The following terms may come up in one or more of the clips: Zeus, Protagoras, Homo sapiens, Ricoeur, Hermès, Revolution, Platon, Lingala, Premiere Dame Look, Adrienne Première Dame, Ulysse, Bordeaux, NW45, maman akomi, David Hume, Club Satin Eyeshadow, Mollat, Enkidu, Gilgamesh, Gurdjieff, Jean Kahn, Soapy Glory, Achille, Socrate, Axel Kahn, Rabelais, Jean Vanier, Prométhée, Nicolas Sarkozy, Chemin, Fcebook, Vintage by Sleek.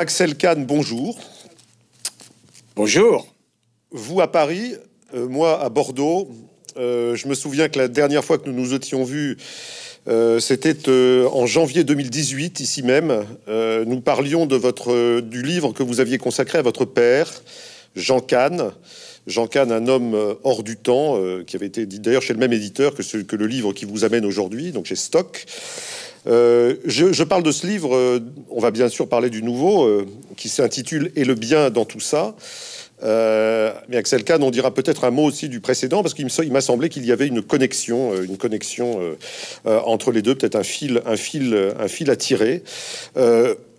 Axel Kahn, bonjour. Bonjour. Vous à Paris, moi à Bordeaux. Je me souviens que la dernière fois que nous nous étions vus, c'était en janvier 2018, ici même. Nous parlions de du livre que vous aviez consacré à votre père, Jean Kahn. Jean Kahn, un homme hors du temps, qui avait été d'ailleurs chez le même éditeur que le livre qui vous amène aujourd'hui, donc chez Stock. Je parle de ce livre, on va bien sûr parler du nouveau, qui s'intitule « Et le bien dans tout ça ?». Mais Axel Kahn, on dira peut-être un mot aussi du précédent, parce qu'il m'a semblé qu'il y avait une connexion entre les deux, peut-être un fil à tirer.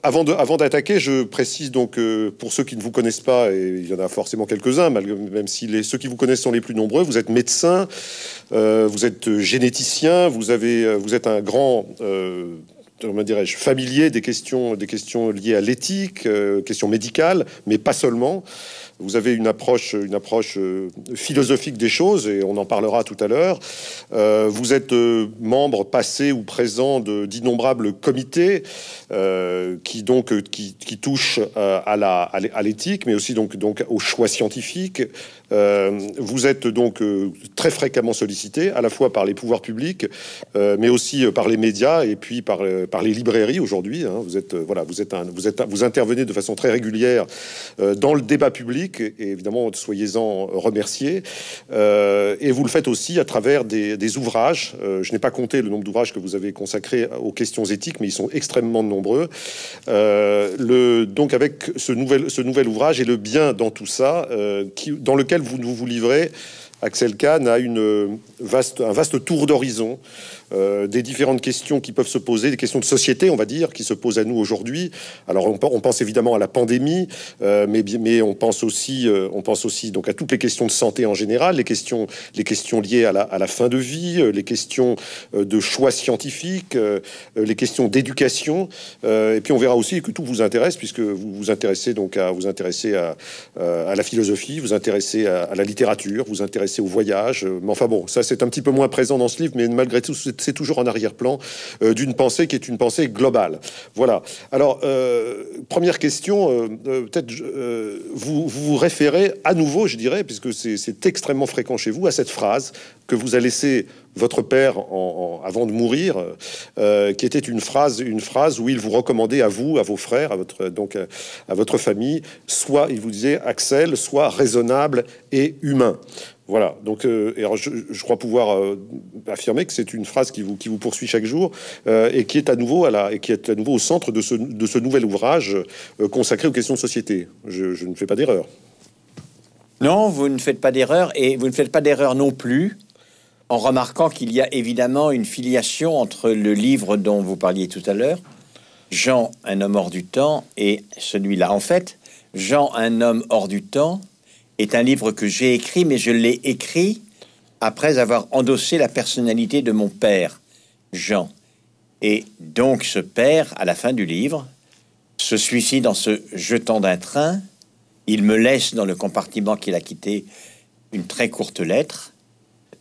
Avant d'attaquer, je précise donc, pour ceux qui ne vous connaissent pas, et il y en a forcément quelques-uns, même si ceux qui vous connaissent sont les plus nombreux, vous êtes médecin, vous êtes généticien, vous êtes un grand... comment dirais-je, familier des questions liées à l'éthique, questions médicales, mais pas seulement. Vous avez une approche philosophique des choses, et on en parlera tout à l'heure. Vous êtes membre passé ou présent d'innombrables comités qui touchent à l'éthique, mais aussi donc aux choix scientifiques. Vous êtes donc très fréquemment sollicité, à la fois par les pouvoirs publics, mais aussi par les médias et puis par les librairies aujourd'hui. Hein. Vous intervenez de façon très régulière dans le débat public, et évidemment, soyez-en remerciés. Et vous le faites aussi à travers des ouvrages. Je n'ai pas compté le nombre d'ouvrages que vous avez consacrés aux questions éthiques, mais ils sont extrêmement nombreux. Donc avec ce nouvel ouvrage, Et le bien dans tout ça, dans lequel vous livrez, Axel Kahn, à un vaste tour d'horizon des différentes questions qui peuvent se poser, des questions de société, on va dire, qui se posent à nous aujourd'hui. Alors, on pense évidemment à la pandémie, mais on pense aussi donc à toutes les questions de santé en général, les questions liées à la fin de vie, les questions de choix scientifiques, les questions d'éducation. Et puis, on verra aussi que tout vous intéresse, puisque vous vous intéressez donc à la philosophie, vous intéressez à la littérature, vous intéressez au voyage, mais enfin bon, ça c'est un petit peu moins présent dans ce livre, mais malgré tout c'est toujours en arrière-plan d'une pensée qui est une pensée globale. Voilà. Alors première question, peut-être vous référez à nouveau, je dirais, puisque c'est extrêmement fréquent chez vous, à cette phrase que vous a laissée votre père avant de mourir, qui était une phrase où il vous recommandait à vous, à vos frères, à votre famille, soit, il vous disait, Axel, soit raisonnable et humain. Voilà, donc et alors je crois pouvoir affirmer que c'est une phrase qui vous poursuit chaque jour et qui est à nouveau au centre de ce nouvel ouvrage consacré aux questions de société. Je ne fais pas d'erreur. Non, vous ne faites pas d'erreur, et vous ne faites pas d'erreur non plus en remarquant qu'il y a évidemment une filiation entre le livre dont vous parliez tout à l'heure, Jean, un homme hors du temps, et celui-là. En fait, Jean, un homme hors du temps est un livre que j'ai écrit, mais je l'ai écrit après avoir endossé la personnalité de mon père, Jean. Et donc ce père, à la fin du livre, se suicide en se jetant d'un train. Il me laisse dans le compartiment qu'il a quitté une très courte lettre.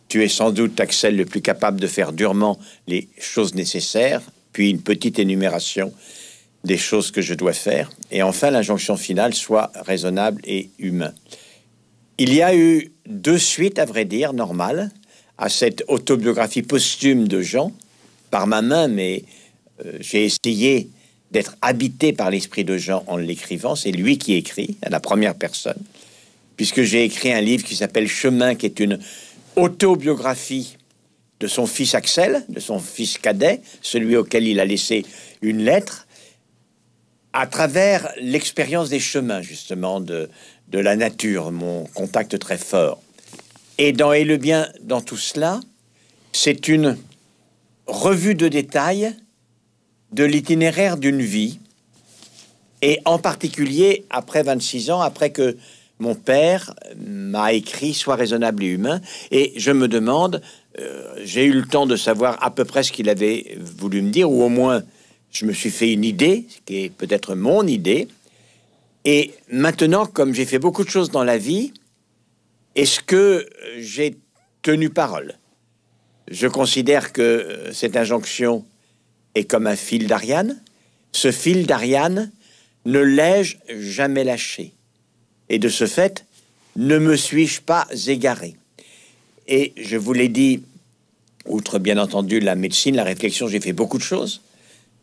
Tu es sans doute, Axel, le plus capable de faire durement les choses nécessaires, puis une petite énumération des choses que je dois faire, et enfin l'injonction finale, sois raisonnable et humain. Il y a eu deux suites, à vrai dire, normales, à cette autobiographie posthume de Jean, par ma main, mais j'ai essayé d'être habité par l'esprit de Jean en l'écrivant. C'est lui qui écrit, à la première personne, puisque j'ai écrit un livre qui s'appelle « Chemin », qui est une autobiographie de son fils Axel, de son fils cadet, celui auquel il a laissé une lettre, à travers l'expérience des chemins, justement, de la nature, mon contact très fort. Et dans « Et le bien dans tout cela », c'est une revue de détail de l'itinéraire d'une vie, et en particulier après 26 ans, après que mon père m'a écrit « Sois raisonnable et humain », et je me demande, j'ai eu le temps de savoir à peu près ce qu'il avait voulu me dire, ou au moins je me suis fait une idée, ce qui est peut-être mon idée. Et maintenant, comme j'ai fait beaucoup de choses dans la vie, est-ce que j'ai tenu parole? Je considère que cette injonction est comme un fil d'Ariane. Ce fil d'Ariane ne l'ai-je jamais lâché, et de ce fait, ne me suis-je pas égaré. Et je vous l'ai dit, outre bien entendu la médecine, la réflexion, j'ai fait beaucoup de choses.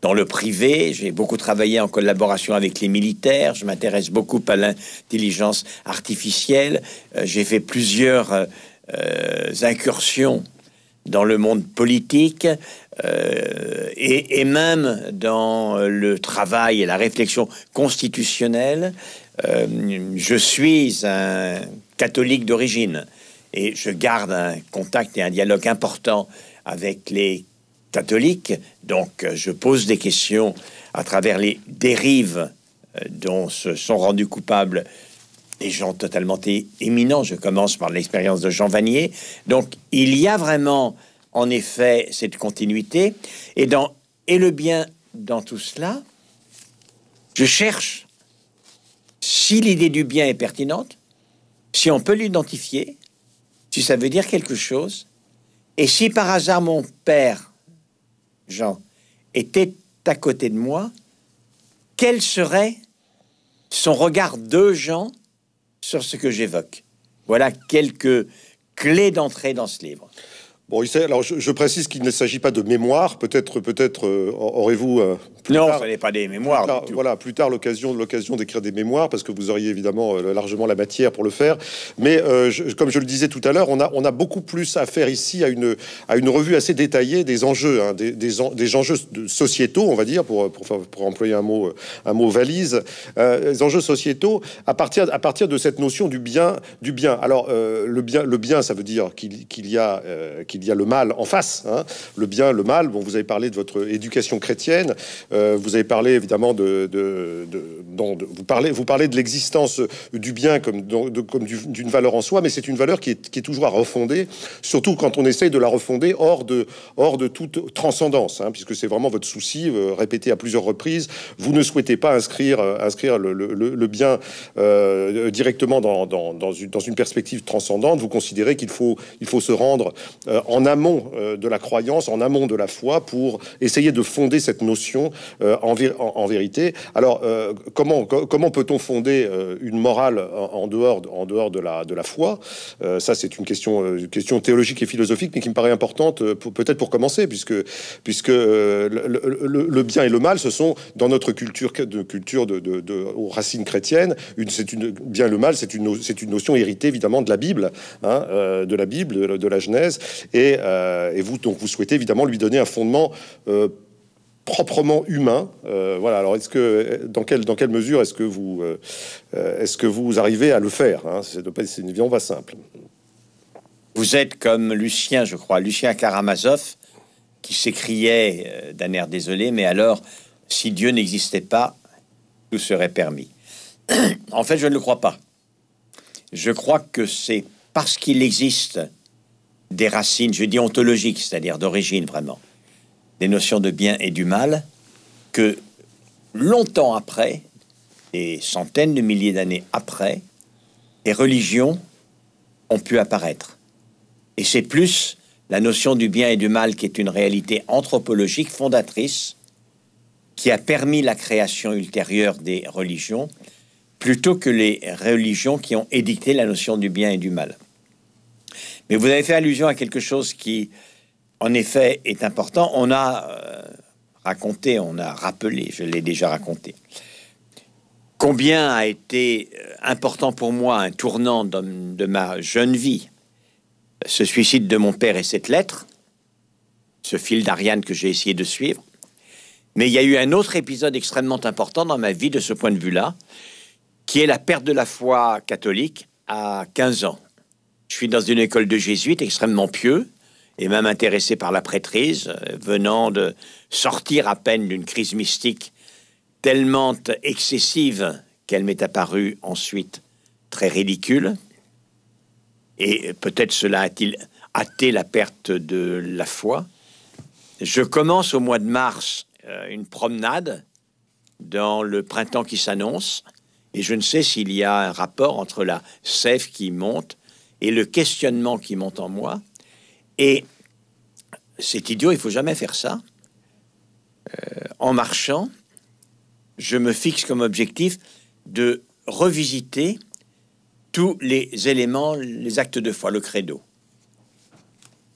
Dans le privé, j'ai beaucoup travaillé en collaboration avec les militaires, je m'intéresse beaucoup à l'intelligence artificielle, j'ai fait plusieurs incursions dans le monde politique et même dans le travail et la réflexion constitutionnelle. Je suis un catholique d'origine et je garde un contact et un dialogue important avec les catholiques, donc je pose des questions à travers les dérives dont se sont rendus coupables des gens totalement éminents. Je commence par l'expérience de Jean Vanier. Donc il y a vraiment, en effet, cette continuité. Et dans « Et le bien dans tout cela », je cherche si l'idée du bien est pertinente, si on peut l'identifier, si ça veut dire quelque chose, et si par hasard mon père, Jean, était à côté de moi, quel serait son regard de Jean sur ce que j'évoque. Voilà quelques clés d'entrée dans ce livre. Bon, alors je précise qu'il ne s'agit pas de mémoire, peut-être aurez-vous... Non, ce n'est pas des mémoires. Plus tard, voilà, plus tard, l'occasion d'écrire des mémoires, parce que vous auriez évidemment largement la matière pour le faire. Mais comme je le disais tout à l'heure, on a beaucoup plus à faire ici à une revue assez détaillée des enjeux, hein, des enjeux sociétaux, on va dire, pour employer un mot valise, les enjeux sociétaux, à partir de cette notion du bien. Alors, le bien, ça veut dire qu'il y a le mal en face, hein. Le bien, le mal. Bon, vous avez parlé de votre éducation chrétienne, vous avez parlé évidemment vous parlez de l'existence du bien comme d'une valeur en soi, mais c'est une valeur qui est toujours à refonder, surtout quand on essaye de la refonder hors de toute transcendance, hein, puisque c'est vraiment votre souci, répété à plusieurs reprises, vous ne souhaitez pas inscrire le bien directement dans une perspective transcendante, vous considérez qu'il faut se rendre en amont de la croyance, en amont de la foi, pour essayer de fonder cette notion en vérité. Alors, comment peut-on fonder une morale en dehors de la foi? Ça, c'est une question théologique et philosophique, mais qui me paraît importante, peut-être pour commencer, puisque le bien et le mal, ce sont, dans notre culture aux racines chrétiennes, bien et le mal, c'est une notion héritée, évidemment, de la Bible, hein, de la Genèse, et vous, donc, vous souhaitez, évidemment, lui donner un fondement proprement humain. Voilà. Alors, est-ce que, dans quelle mesure est-ce que vous arrivez à le faire, hein? C'est une viande pas simple. Vous êtes comme Lucien, je crois, Lucien Karamazov, qui s'écriait d'un air désolé, mais alors, si Dieu n'existait pas, tout serait permis. En fait, je ne le crois pas. Je crois que c'est parce qu'il existe des racines, je dis ontologiques, c'est-à-dire d'origine vraiment, des notions de bien et du mal, que longtemps après, des centaines de milliers d'années après, les religions ont pu apparaître. Et c'est plus la notion du bien et du mal qui est une réalité anthropologique fondatrice qui a permis la création ultérieure des religions, plutôt que les religions qui ont édicté la notion du bien et du mal. Mais vous avez fait allusion à quelque chose qui, en effet, est important. On a rappelé, je l'ai déjà raconté, combien a été important pour moi un tournant de ma jeune vie. Ce suicide de mon père et cette lettre, ce fil d'Ariane que j'ai essayé de suivre. Mais il y a eu un autre épisode extrêmement important dans ma vie de ce point de vue-là, qui est la perte de la foi catholique à 15 ans. Je suis dans une école de jésuites extrêmement pieux, et même intéressé par la prêtrise, venant de sortir à peine d'une crise mystique tellement excessive qu'elle m'est apparue ensuite très ridicule. Et peut-être cela a-t-il hâté la perte de la foi. Je commence au mois de mars une promenade dans le printemps qui s'annonce, et je ne sais s'il y a un rapport entre la sève qui monte et le questionnement qui monte en moi. Et c'est idiot, il ne faut jamais faire ça. En marchant, je me fixe comme objectif de revisiter tous les éléments, les actes de foi, le credo.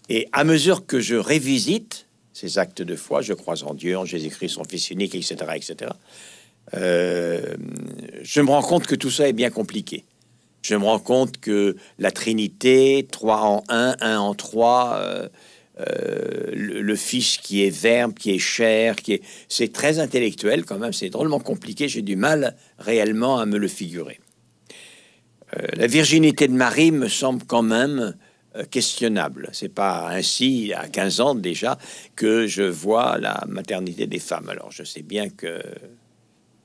Et à mesure que je révisite ces actes de foi, je crois en Dieu, en Jésus-Christ, son Fils unique, etc., etc., je me rends compte que tout ça est bien compliqué. Je me rends compte que la Trinité, 3 en 1, 1 en 3, le Fils qui est verbe, qui est chair, qui est... C'est très intellectuel quand même, c'est drôlement compliqué, j'ai du mal réellement à me le figurer. La virginité de Marie me semble quand même questionnable. C'est pas ainsi, à 15 ans déjà, que je vois la maternité des femmes. Alors je sais bien que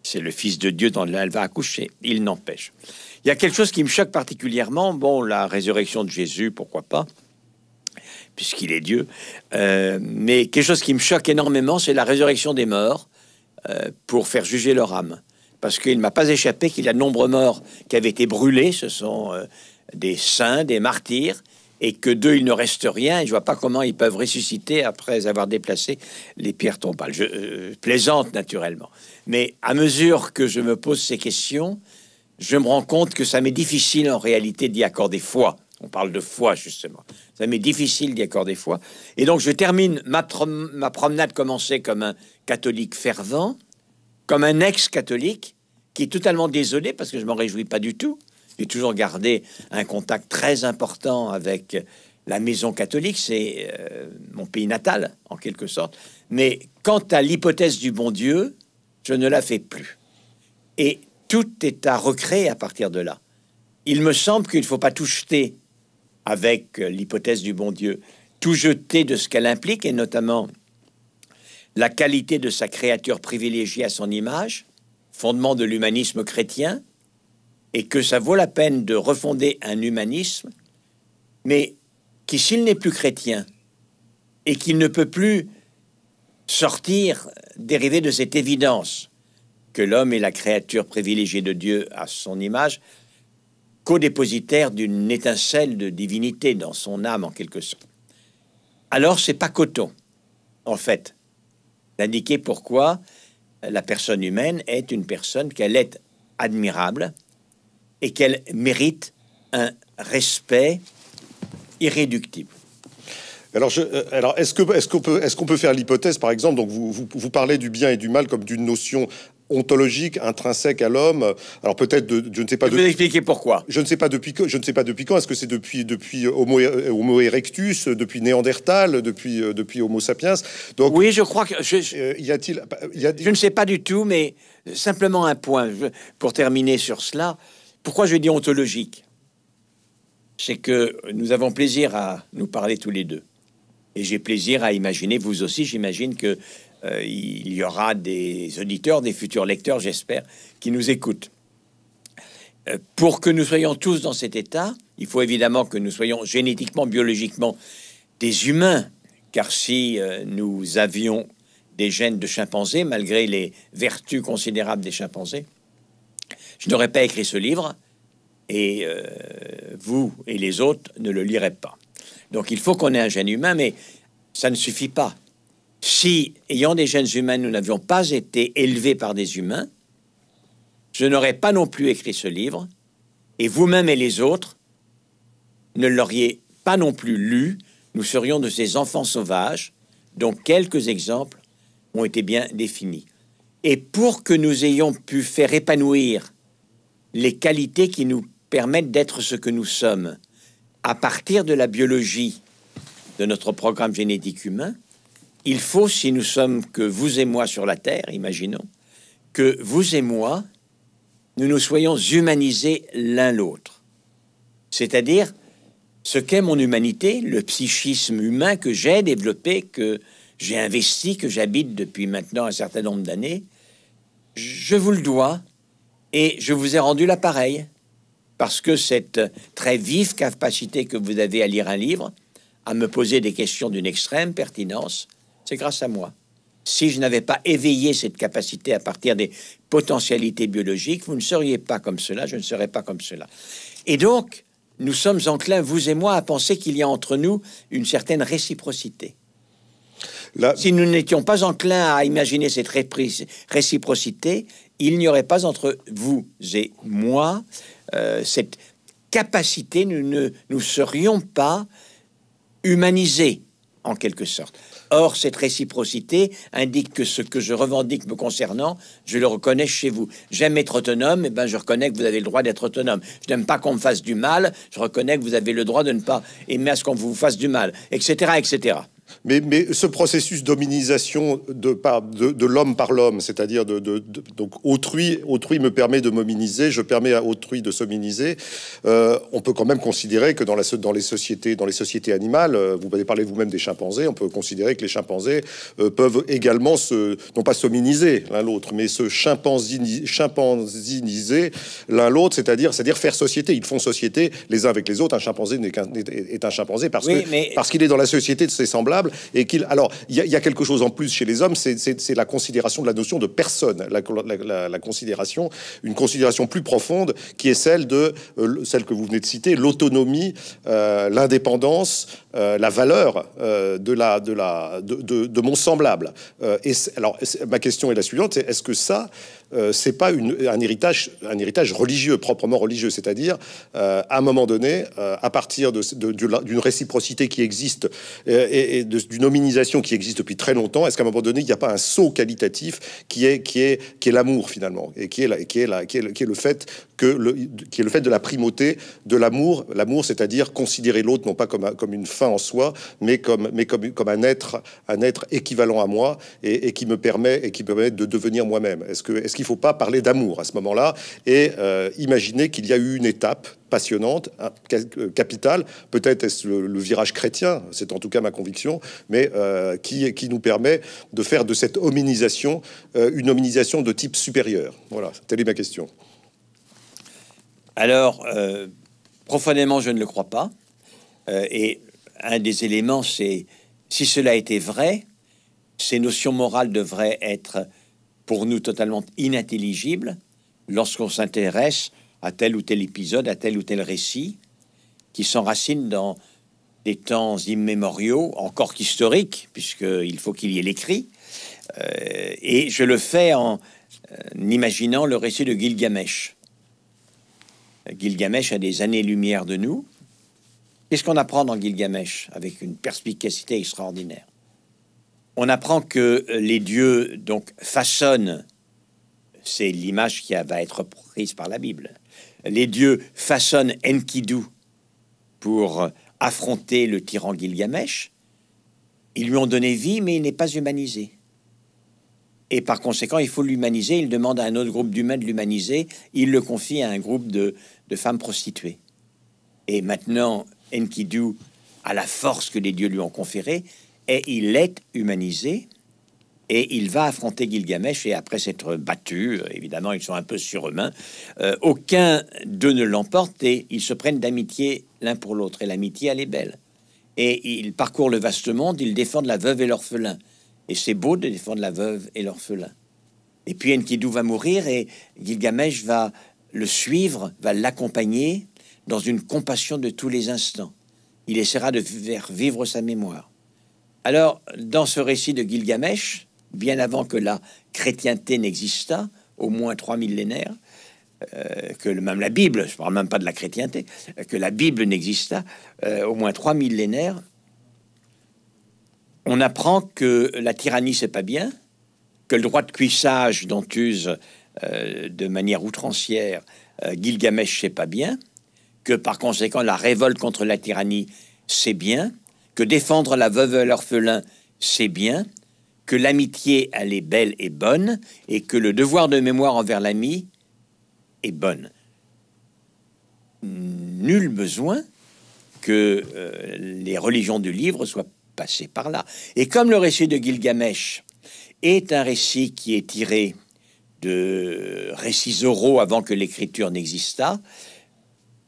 c'est le Fils de Dieu dans lequel elle va accoucher, il n'empêche. Il y a quelque chose qui me choque particulièrement, bon, la résurrection de Jésus, pourquoi pas, puisqu'il est Dieu, mais quelque chose qui me choque énormément, c'est la résurrection des morts pour faire juger leur âme. Parce qu'il ne m'a pas échappé qu'il y a de nombreux morts qui avaient été brûlés, ce sont des saints, des martyrs, et que d'eux, il ne reste rien, et je ne vois pas comment ils peuvent ressusciter après avoir déplacé les pierres tombales. Je plaisante, naturellement. Mais à mesure que je me pose ces questions, je me rends compte que ça m'est difficile, en réalité, d'y accorder foi. On parle de foi, justement. Ça m'est difficile d'y accorder foi. Et donc, je termine ma promenade commencée comme un catholique fervent, comme un ex-catholique qui est totalement désolé, parce que je ne m'en réjouis pas du tout. J'ai toujours gardé un contact très important avec la maison catholique, c'est mon pays natal, en quelque sorte. Mais quant à l'hypothèse du bon Dieu, je ne la fais plus. Et tout est à recréer à partir de là. Il me semble qu'il ne faut pas tout jeter avec l'hypothèse du bon Dieu, tout jeter de ce qu'elle implique, et notamment la qualité de sa créature privilégiée à son image, fondement de l'humanisme chrétien, et que ça vaut la peine de refonder un humanisme, mais qui, s'il n'est plus chrétien, et qu'il ne peut plus sortir, dérivé de cette évidence que l'homme est la créature privilégiée de Dieu à son image, co-dépositaire d'une étincelle de divinité dans son âme, en quelque sorte. Alors, c'est pas coton, en fait, d'indiquer pourquoi la personne humaine est une personne qu'elle est admirable, et qu'elle mérite un respect irréductible. Alors, est-ce qu'on peut faire l'hypothèse, par exemple, donc vous parlez du bien et du mal comme d'une notion ontologique, intrinsèque à l'homme. Alors peut-être, je ne sais pas. Je vais vous expliquer pourquoi. Je ne sais pas depuis quand. Est-ce que c'est depuis Homo erectus, depuis Néandertal, depuis Homo sapiens? Donc oui, je crois que. Je ne sais pas du tout, mais simplement un point pour terminer sur cela. Pourquoi je dis ontologique? C'est que nous avons plaisir à nous parler tous les deux, et j'ai plaisir à imaginer. Vous aussi, j'imagine que. Il y aura des auditeurs, des futurs lecteurs, j'espère, qui nous écoutent. Pour que nous soyons tous dans cet état, il faut évidemment que nous soyons génétiquement, biologiquement des humains, car si nous avions des gènes de chimpanzés, malgré les vertus considérables des chimpanzés, je n'aurais pas écrit ce livre, et vous et les autres ne le lirez pas. Donc il faut qu'on ait un gène humain, mais ça ne suffit pas. Si, ayant des gènes humains, nous n'avions pas été élevés par des humains, je n'aurais pas non plus écrit ce livre, et vous-même et les autres ne l'auriez pas non plus lu. Nous serions de ces enfants sauvages, dont quelques exemples ont été bien définis. Et pour que nous ayons pu faire épanouir les qualités qui nous permettent d'être ce que nous sommes, à partir de la biologie de notre programme génétique humain, il faut, si nous sommes que vous et moi sur la Terre, imaginons, que vous et moi, nous nous soyons humanisés l'un l'autre. C'est-à-dire, ce qu'est mon humanité, le psychisme humain que j'ai développé, que j'ai investi, que j'habite depuis maintenant un certain nombre d'années, je vous le dois et je vous ai rendu l'appareil. Parce que cette très vive capacité que vous avez à lire un livre, à me poser des questions d'une extrême pertinence, c'est grâce à moi. Si je n'avais pas éveillé cette capacité à partir des potentialités biologiques, vous ne seriez pas comme cela, je ne serais pas comme cela. Et donc, nous sommes enclins, vous et moi, à penser qu'il y a entre nous une certaine réciprocité. Si nous n'étions pas enclins à imaginer cette réciprocité, il n'y aurait pas entre vous et moi cette capacité, nous serions pas humanisés, en quelque sorte. Or, cette réciprocité indique que ce que je revendique me concernant, je le reconnais chez vous. J'aime être autonome, et ben je reconnais que vous avez le droit d'être autonome. Je n'aime pas qu'on me fasse du mal, je reconnais que vous avez le droit de ne pas aimer à ce qu'on vous fasse du mal, etc., etc. Mais ce processus d'hominisation de l'homme par l'homme, c'est-à-dire donc autrui me permet de m'hominiser, je permets à autrui de s'hominiser, on peut quand même considérer que dans les sociétés animales, vous avez parlé vous-même des chimpanzés, on peut considérer que les chimpanzés peuvent également non pas s'hominiser l'un l'autre, mais se chimpanziniser l'un l'autre, c'est-à-dire faire société. Ils font société les uns avec les autres. Un chimpanzé est un chimpanzé parce qu'il est dans la société de ses semblables. Et qu'il, alors, il y a quelque chose en plus chez les hommes, c'est la considération de la notion de personne, une considération plus profonde qui est celle de celle que vous venez de citer, l'autonomie, l'indépendance, la valeur de mon semblable. Alors, ma question est la suivante, c'est est-ce que ça, c'est pas un héritage religieux, proprement religieux, c'est-à-dire à un moment donné, à partir d'une réciprocité qui existe et d'une hominisation qui existe depuis très longtemps, est-ce qu'à un moment donné, il n'y a pas un saut qualitatif qui est l'amour finalement, et qui est le fait de la primauté de l'amour, c'est-à-dire considérer l'autre non pas comme une fin en soi, mais comme un être équivalent à moi et qui me permet de devenir moi-même. Est-ce qu'il ne faut pas parler d'amour à ce moment-là et imaginer qu'il y a eu une étape passionnante, capitale, peut-être est-ce le virage chrétien, c'est en tout cas ma conviction, mais qui nous permet de faire de cette hominisation une hominisation de type supérieur. Voilà, telle est ma question. Alors, profondément, je ne le crois pas. Et un des éléments, c'est, si cela était vrai, ces notions morales devraient être pour nous totalement inintelligibles lorsqu'on s'intéresse à tel ou tel épisode, à tel ou tel récit, qui s'enracine dans des temps immémoriaux, encore qu'historiques, puisqu'il faut qu'il y ait l'écrit. Et je le fais en imaginant le récit de Gilgamesh. Gilgamesh a des années-lumière de nous. Qu'est-ce qu'on apprend dans Gilgamesh avec une perspicacité extraordinaire? On apprend que les dieux donc façonnent, c'est l'image qui va être prise par la Bible, les dieux façonnent Enkidu pour affronter le tyran Gilgamesh. Ils lui ont donné vie, mais il n'est pas humanisé. Et par conséquent, il faut l'humaniser. Il demande à un autre groupe d'humains de l'humaniser. Il le confie à un groupe de femmes prostituées. Et maintenant, Enkidu a la force que les dieux lui ont conférée et il est humanisé et il va affronter Gilgamesh. Et après s'être battu, évidemment, ils sont un peu surhumains. Aucun d'eux ne l'emporte et ils se prennent d'amitié l'un pour l'autre. Et l'amitié, elle est belle. Et ils parcourent le vaste monde, ils défendent la veuve et l'orphelin. Et c'est beau de défendre la veuve et l'orphelin. Et puis Enkidu va mourir et Gilgamesh va le suivre, va l'accompagner dans une compassion de tous les instants. Il essaiera de faire vivre sa mémoire. Alors, dans ce récit de Gilgamesh, bien avant que la chrétienté n'existât, au moins 3 millénaires, que même la Bible, je ne parle même pas de la chrétienté, que la Bible n'existât, au moins 3 millénaires, on apprend que la tyrannie, c'est pas bien, que le droit de cuissage dont use de manière outrancière Gilgamesh, c'est pas bien, que par conséquent, la révolte contre la tyrannie, c'est bien, que défendre la veuve et l'orphelin, c'est bien, que l'amitié, elle est belle et bonne, et que le devoir de mémoire envers l'ami est bonne. Nul besoin que les religions du livre soient passer par là. Et comme le récit de Gilgamesh est un récit qui est tiré de récits oraux avant que l'écriture n'existât,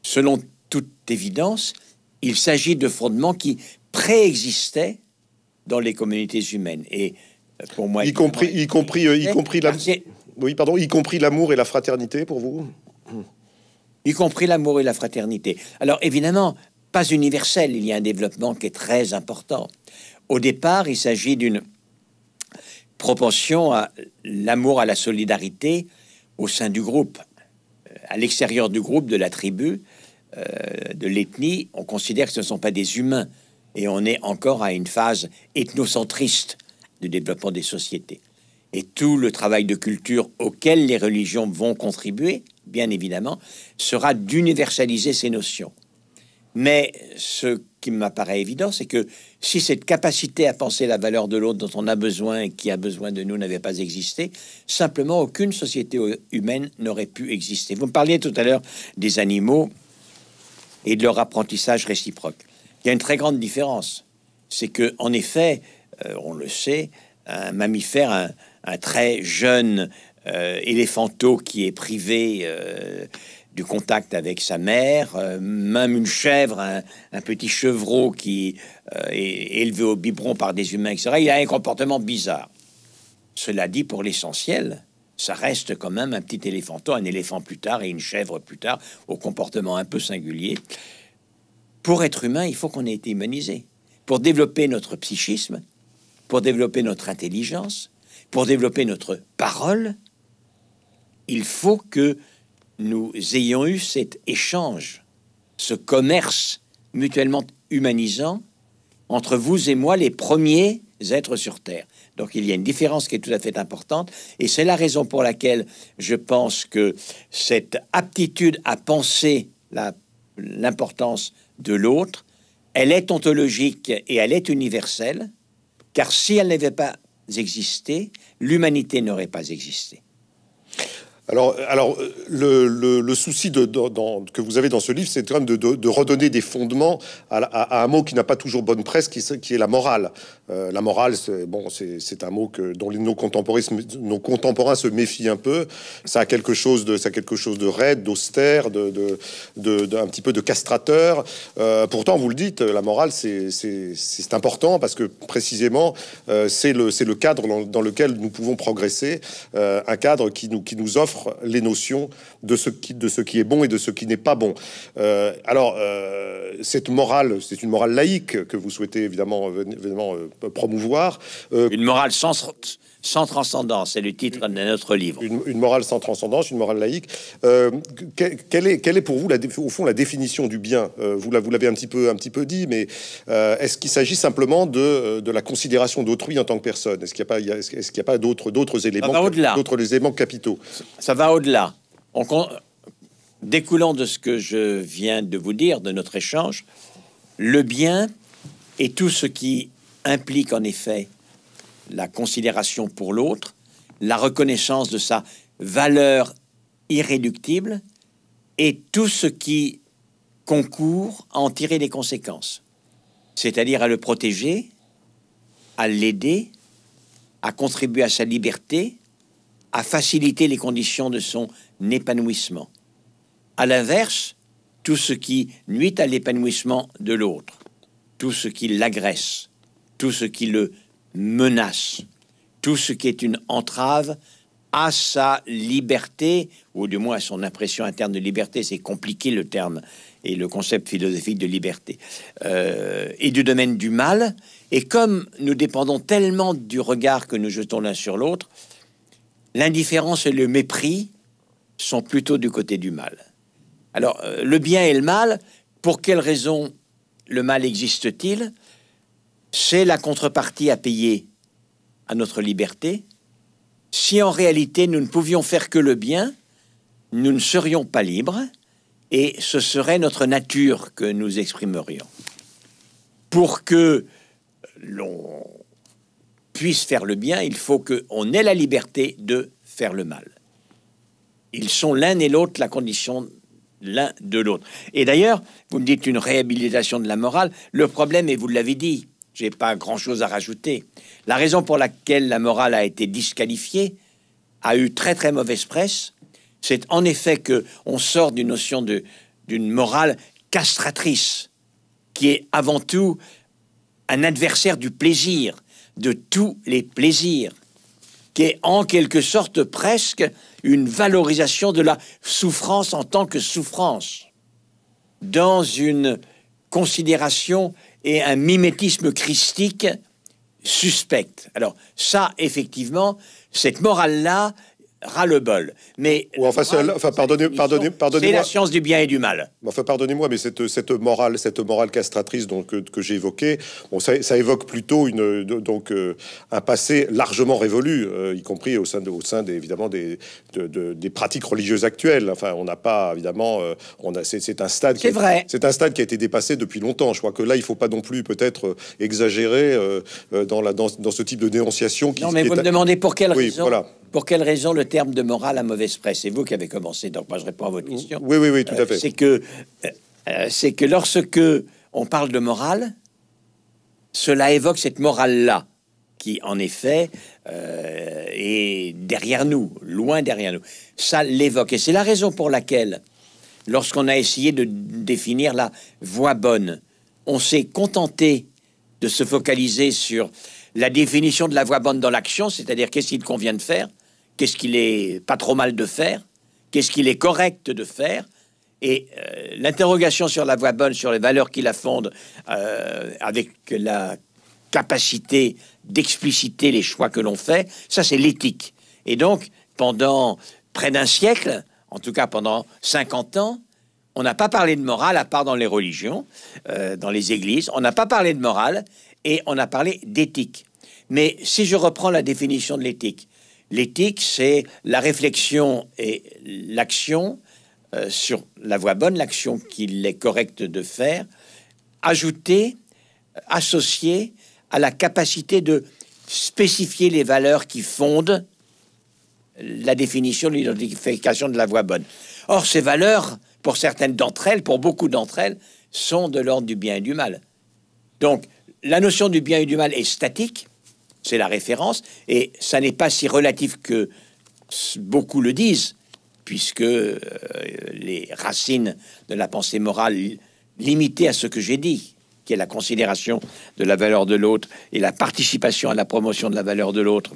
selon toute évidence, il s'agit de fondements qui préexistaient dans les communautés humaines. Et pour moi, y compris l'amour et la fraternité, pour vous, y compris l'amour et la fraternité. Alors évidemment, pas universel, il y a un développement qui est très important. Au départ, il s'agit d'une propension à l'amour, à la solidarité, au sein du groupe. À l'extérieur du groupe, de la tribu, de l'ethnie, on considère que ce ne sont pas des humains. Et on est encore à une phase ethnocentriste du développement des sociétés. Et tout le travail de culture auquel les religions vont contribuer, bien évidemment, sera d'universaliser ces notions. Mais ce qui m'apparaît évident, c'est que si cette capacité à penser la valeur de l'autre dont on a besoin et qui a besoin de nous n'avait pas existé, simplement aucune société humaine n'aurait pu exister. Vous me parliez tout à l'heure des animaux et de leur apprentissage réciproque. Il y a une très grande différence. C'est que, en effet, on le sait, un mammifère, un très jeune éléphanteau qui est privé du contact avec sa mère, même une chèvre, un petit chevreau qui est élevé au biberon par des humains, etc., il a un comportement bizarre. Cela dit, pour l'essentiel, ça reste quand même un petit éléphanteau, un éléphant plus tard et une chèvre plus tard, au comportement un peu singulier. Pour être humain, il faut qu'on ait été humanisé. Pour développer notre psychisme, pour développer notre intelligence, pour développer notre parole, il faut que nous ayons eu cet échange, ce commerce mutuellement humanisant entre vous et moi, les premiers êtres sur Terre. Donc il y a une différence qui est tout à fait importante, et c'est la raison pour laquelle je pense que cette aptitude à penser l'importance de l'autre, elle est ontologique et elle est universelle, car si elle n'avait pas existé, l'humanité n'aurait pas existé. Alors le souci que vous avez dans ce livre, c'est quand même de redonner des fondements à un mot qui n'a pas toujours bonne presse, qui est la morale. La morale, c'est bon, un mot dont nos contemporains se méfient un peu. Ça a quelque chose de raide, d'austère, un petit peu de castrateur. Pourtant, vous le dites, la morale, c'est important parce que précisément, c'est le cadre dans lequel nous pouvons progresser, un cadre qui nous offre les notions de ce qui est bon et de ce qui n'est pas bon. Cette morale, c'est une morale laïque que vous souhaitez évidemment promouvoir. Une morale sans transcendance, c'est le titre de notre livre. Une morale sans transcendance, une morale laïque. Quelle est pour vous, au fond, la définition du bien? Vous l'avez un petit peu dit, mais est-ce qu'il s'agit simplement de la considération d'autrui en tant que personne? Est-ce qu'il n'y a pas d'autres éléments capitaux? Ça va au-delà. Découlant de ce que je viens de vous dire, de notre échange, le bien et tout ce qui implique en effet la considération pour l'autre, la reconnaissance de sa valeur irréductible et tout ce qui concourt à en tirer des conséquences, c'est-à-dire à le protéger, à l'aider, à contribuer à sa liberté, à faciliter les conditions de son épanouissement. À l'inverse, tout ce qui nuit à l'épanouissement de l'autre, tout ce qui l'agresse, tout ce qui le menace, tout ce qui est une entrave à sa liberté, ou du moins à son impression interne de liberté, c'est compliqué le terme et le concept philosophique de liberté, et du domaine du mal. Et comme nous dépendons tellement du regard que nous jetons l'un sur l'autre, l'indifférence et le mépris sont plutôt du côté du mal. Alors, le bien et le mal, pour quelles raisons le mal existe-t-il? C'est la contrepartie à payer à notre liberté. Si en réalité nous ne pouvions faire que le bien, nous ne serions pas libres et ce serait notre nature que nous exprimerions. Pour que l'on puisse faire le bien, il faut qu'on ait la liberté de faire le mal. Ils sont l'un et l'autre la condition l'un de l'autre. Et d'ailleurs, vous me dites une réhabilitation de la morale. Le problème, et vous l'avez dit, j'ai pas grand-chose à rajouter. La raison pour laquelle la morale a été disqualifiée, a eu très très mauvaise presse, c'est en effet que on sort d'une notion d'une morale castratrice, qui est avant tout un adversaire du plaisir, de tous les plaisirs, qui est en quelque sorte presque une valorisation de la souffrance en tant que souffrance, dans une considération et un mimétisme christique suspect. Alors ça, effectivement, cette morale-là, ras-le-bol. Mais pardonnez-moi. C'est la science du bien et du mal. Enfin, pardonnez-moi, mais cette morale castratrice donc, que j'ai évoquée, bon, ça évoque plutôt un passé largement révolu, y compris au sein des pratiques religieuses actuelles. Enfin, on n'a pas évidemment, c'est un stade. C'est vrai. C'est un stade qui a été dépassé depuis longtemps. Je crois que là, il ne faut pas non plus peut-être exagérer dans ce type de dénonciation. Qui, non, mais vous me demandez pour quelle raison. Voilà. Pour quelle raison le terme de morale a mauvaise presse? C'est vous qui avez commencé, donc moi je réponds à votre question. Oui, tout à fait. C'est que lorsque on parle de morale, cela évoque cette morale-là, qui en effet est derrière nous, loin derrière nous. Ça l'évoque, et c'est la raison pour laquelle, lorsqu'on a essayé de définir la voie bonne, on s'est contenté de se focaliser sur la définition de la voie bonne dans l'action, c'est-à-dire qu'est-ce qu'il convient de faire, qu'est-ce qu'il est pas trop mal de faire, qu'est-ce qu'il est correct de faire, et l'interrogation sur la voie bonne, sur les valeurs qui la fondent, avec la capacité d'expliciter les choix que l'on fait, ça c'est l'éthique. Et donc, pendant près d'un siècle, en tout cas pendant 50 ans, on n'a pas parlé de morale, à part dans les religions, dans les églises, on n'a pas parlé de morale, et on a parlé d'éthique. Mais si je reprends la définition de l'éthique, l'éthique, c'est la réflexion et l'action sur la voie bonne, l'action qu'il est correct de faire, ajoutée, associée à la capacité de spécifier les valeurs qui fondent la définition, l'identification de la voie bonne. Or, ces valeurs, pour certaines d'entre elles, pour beaucoup d'entre elles, sont de l'ordre du bien et du mal. Donc, la notion du bien et du mal est statique, c'est la référence, et ça n'est pas si relatif que beaucoup le disent, puisque les racines de la pensée morale, limitées à ce que j'ai dit, qui est la considération de la valeur de l'autre et la participation à la promotion de la valeur de l'autre,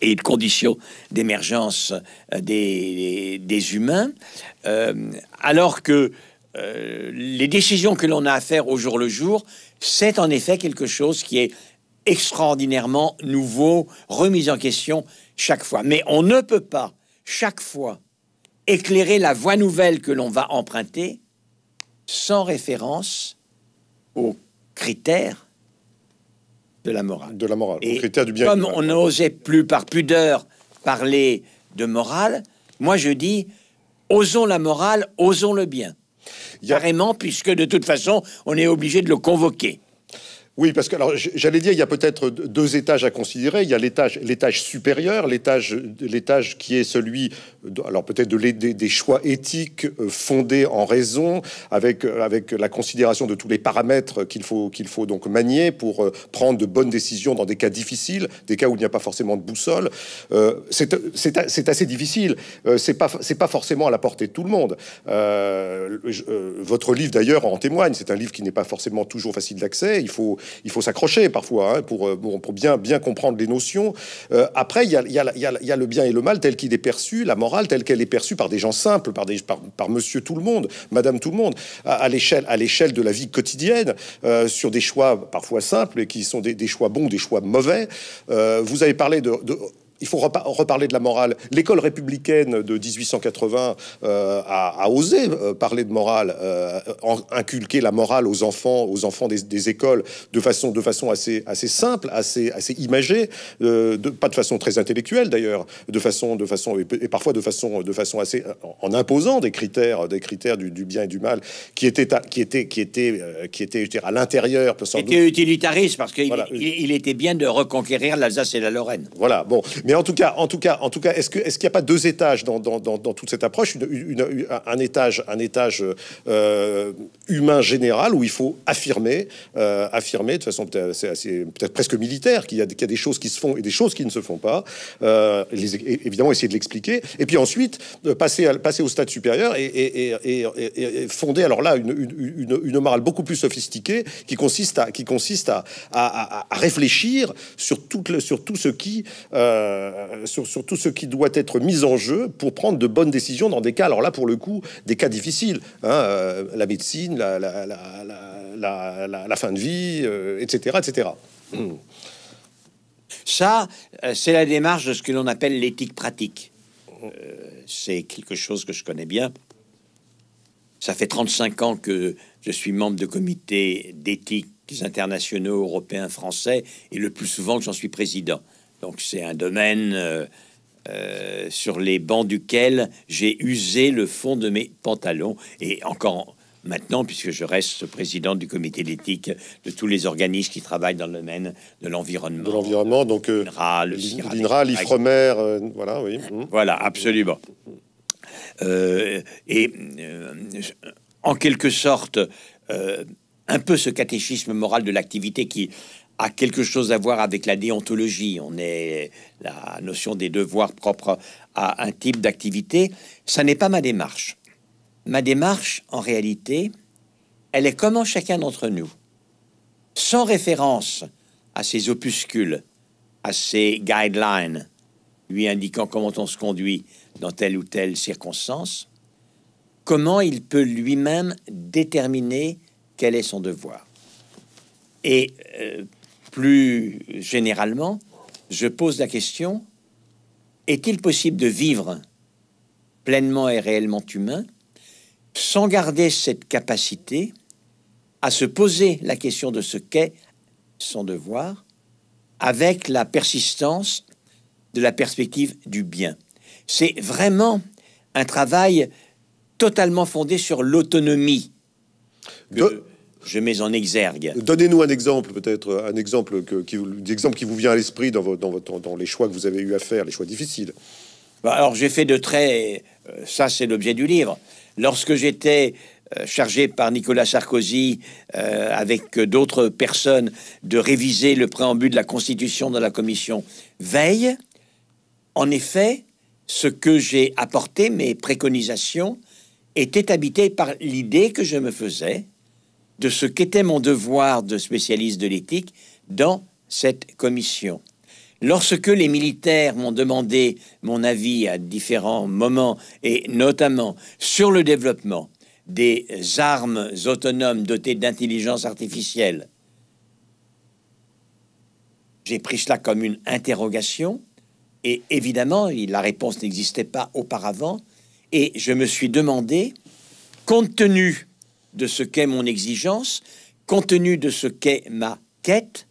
et une condition d'émergence des humains, alors que les décisions que l'on a à faire au jour le jour, c'est en effet quelque chose qui est extraordinairement nouveau, remis en question chaque fois. Mais on ne peut pas, chaque fois, éclairer la voie nouvelle que l'on va emprunter sans référence aux critères de la morale. De la morale, aux critères du bien. Comme on n'osait plus, par pudeur, parler de morale, moi je dis, osons la morale, osons le bien. Carrément, puisque de toute façon, on est obligé de le convoquer. Oui, parce que j'allais dire, il y a peut-être deux étages à considérer. Il y a l'étage supérieur, l'étage qui est celui, alors peut-être des choix éthiques fondés en raison, avec la considération de tous les paramètres qu'il faut donc manier pour prendre de bonnes décisions dans des cas difficiles, des cas où il n'y a pas forcément de boussole. C'est assez difficile. C'est pas forcément à la portée de tout le monde. Votre livre d'ailleurs en témoigne. C'est un livre qui n'est pas forcément toujours facile d'accès. Il faut s'accrocher parfois hein, pour bien comprendre les notions. Après, il y a le bien et le mal tel qu'il est perçu, la morale telle qu'elle est perçue par des gens simples, par monsieur tout le monde, madame tout le monde, à l'échelle de la vie quotidienne, sur des choix parfois simples et qui sont des choix bons, des choix mauvais. Vous avez parlé de il faut reparler de la morale. L'école républicaine de 1880 a osé parler de morale, inculquer la morale aux enfants des écoles de façon assez simple, assez imagée, pas de façon très intellectuelle d'ailleurs, et parfois de façon assez en imposant des critères du bien et du mal qui étaient à l'intérieur. C'était utilitariste parce qu'il voilà. il était bien de reconquérir l'Alsace et la Lorraine. Voilà. Bon. Mais en tout cas, est-ce qu'il n'y a pas deux étages dans toute cette approche, un étage humain général où il faut affirmer de façon peut-être presque militaire qu'il y a des choses qui se font et des choses qui ne se font pas, évidemment essayer de l'expliquer, et puis ensuite passer au stade supérieur et fonder alors là une morale beaucoup plus sophistiquée qui consiste à réfléchir sur tout ce qui doit être mis en jeu pour prendre de bonnes décisions dans des cas, alors là pour le coup, des cas difficiles, hein, la médecine, la fin de vie, etc., etc. Ça, c'est la démarche de ce que l'on appelle l'éthique pratique. c'est quelque chose que je connais bien. Ça fait 35 ans que je suis membre de comités d'éthique internationaux, européens, français, et le plus souvent que j'en suis président. Donc c'est un domaine sur les bancs duquel j'ai usé le fond de mes pantalons, et encore maintenant, puisque je reste président du comité d'éthique de tous les organismes qui travaillent dans le domaine de l'environnement. De l'environnement, donc l'INRA, l'IFREMER, voilà, oui. Voilà, absolument. En quelque sorte, un peu ce catéchisme moral de l'activité qui a quelque chose à voir avec la déontologie. On est la notion des devoirs propres à un type d'activité. Ça n'est pas ma démarche. Ma démarche, en réalité, elle est comme en chacun d'entre nous, sans référence à ses opuscules, à ses guidelines, lui indiquant comment on se conduit dans telle ou telle circonstance, comment il peut lui-même déterminer quel est son devoir. Et plus généralement, je pose la question, est-il possible de vivre pleinement et réellement humain sans garder cette capacité à se poser la question de ce qu'est son devoir avec la persistance de la perspective du bien? C'est vraiment un travail totalement fondé sur l'autonomie que je mets en exergue. Donnez-nous un exemple, peut-être, un exemple qui vous vient à l'esprit dans les choix que vous avez eu à faire, les choix difficiles. Bah alors j'ai fait de très... ça, c'est l'objet du livre. Lorsque j'étais chargé par Nicolas Sarkozy, avec d'autres personnes, de réviser le préambule de la Constitution dans la commission Veil, en effet, ce que j'ai apporté, mes préconisations, était habité par l'idée que je me faisais de ce qu'était mon devoir de spécialiste de l'éthique dans cette commission. Lorsque les militaires m'ont demandé mon avis à différents moments, et notamment sur le développement des armes autonomes dotées d'intelligence artificielle, j'ai pris cela comme une interrogation, et évidemment, la réponse n'existait pas auparavant, et je me suis demandé, compte tenu de ce qu'est mon exigence, compte tenu de ce qu'est ma quête,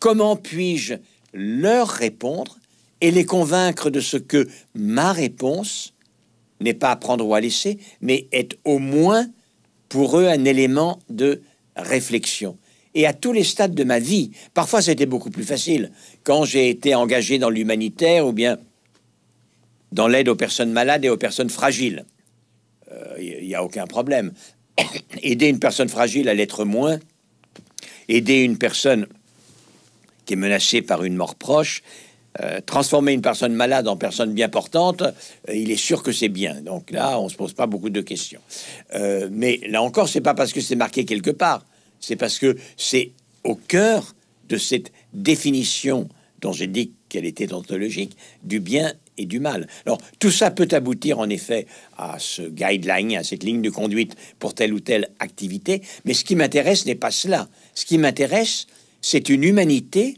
comment puis-je leur répondre et les convaincre de ce que ma réponse n'est pas à prendre ou à laisser, mais est au moins pour eux un élément de réflexion. Et à tous les stades de ma vie, parfois c'était beaucoup plus facile, quand j'ai été engagé dans l'humanitaire ou bien dans l'aide aux personnes malades et aux personnes fragiles. Il n'y a aucun problème. Aider une personne fragile à l'être moins, aider une personne qui est menacée par une mort proche, transformer une personne malade en personne bien portante, il est sûr que c'est bien. Donc là, on ne se pose pas beaucoup de questions. Mais là encore, ce n'est pas parce que c'est marqué quelque part, c'est parce que c'est au cœur de cette définition dont j'ai dit qu'elle était ontologique, du bien et du mal. Alors, tout ça peut aboutir, en effet, à ce guideline, à cette ligne de conduite pour telle ou telle activité, mais ce qui m'intéresse n'est pas cela. Ce qui m'intéresse, c'est une humanité